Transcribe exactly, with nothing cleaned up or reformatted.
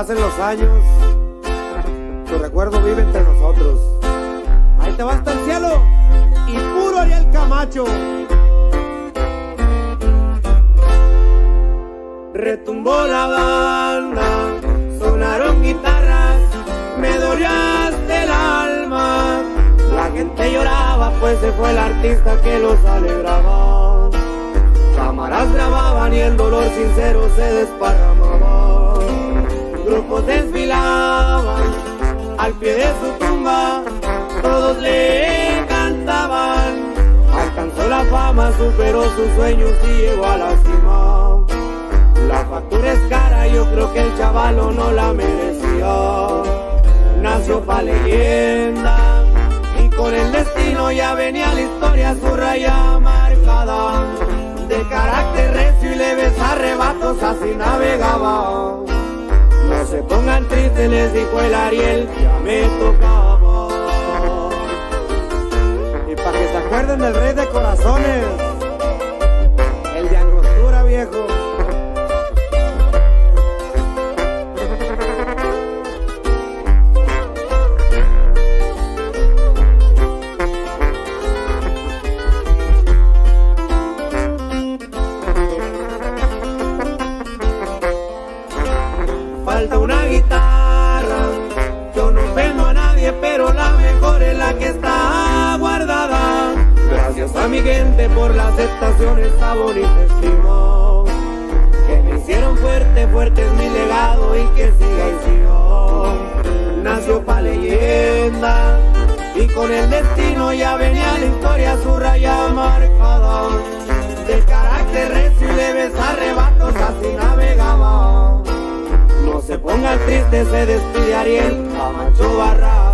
pasen los años, tu recuerdo vive entre nosotros. Ahí te va hasta el cielo y puro Ariel Camacho. Retumbó la banda, sonaron guitarras, me doliaste el alma. La gente lloraba, pues se fue el artista que los alegraba. Cámaras grababan y el dolor sincero se desparramaba. Grupos desfilaban al pie de su tumba, todos le cantaban. Alcanzó la fama, superó sus sueños y llegó a la cima. La factura es cara, yo creo que el chavalo no la merecía. Nació pa' leyenda y con el destino ya venía la historia su raya marcada. De carácter recio y leves arrebatos así navegaba. No se pongan tristes, les dijo el Ariel, ya me tocaba. Y para que se acuerden del rey de corazones, el de angostura, viejo. Falta una guitarra, yo no vendo a nadie, pero la mejor es la que está guardada. Gracias a mi gente por la aceptación, esta bonita estima, que me hicieron fuerte, fuerte es mi legado y que siga y siga. Nació pa' leyenda y con el destino ya venía la historia su raya marcada. De carácter recio y leves arrebatos así navegaba. Se ponga triste, se despide Ariel Camacho Barra.